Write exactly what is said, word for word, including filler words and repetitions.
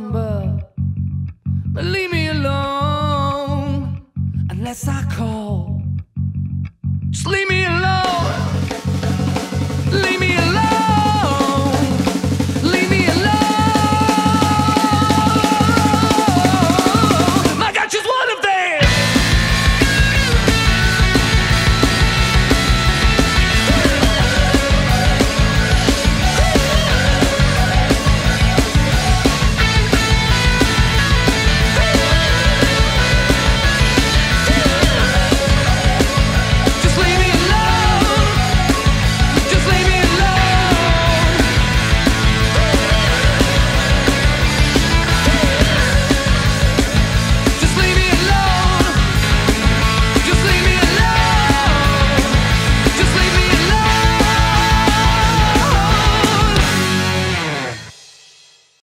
number, but leave me alone unless I call. Just leave me alone.